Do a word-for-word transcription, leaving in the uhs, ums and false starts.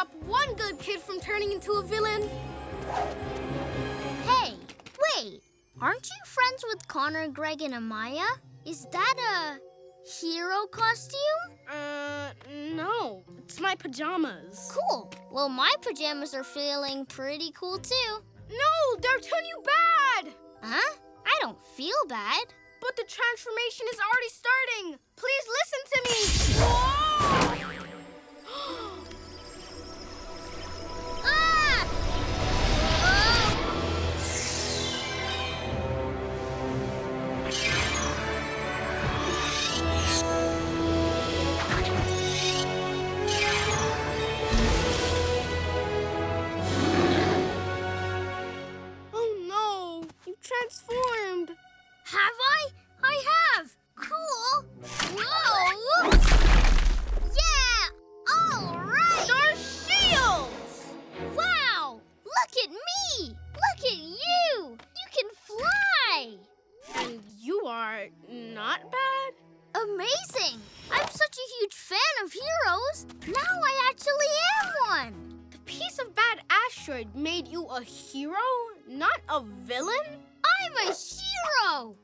stop one good kid from turning into a villain. Hey, wait. Aren't you friends with Connor, Greg, and Amaya? Is that a hero costume? Uh, no. It's my pajamas. Cool. Well, my pajamas are feeling pretty cool, too. No, they're turning you bad! Huh? I don't feel bad. But the transformation is already starting. Please listen to me. Whoa! Ah! Oh! Oh no, you transformed. Have I? I have! Cool! Whoa! Yeah! All right! Star shields! Wow! Look at me! Look at you! You can fly! And you are not bad? Amazing! I'm such a huge fan of heroes! Now I actually am one! The piece of bad asteroid made you a hero, not a villain? I'm a hero!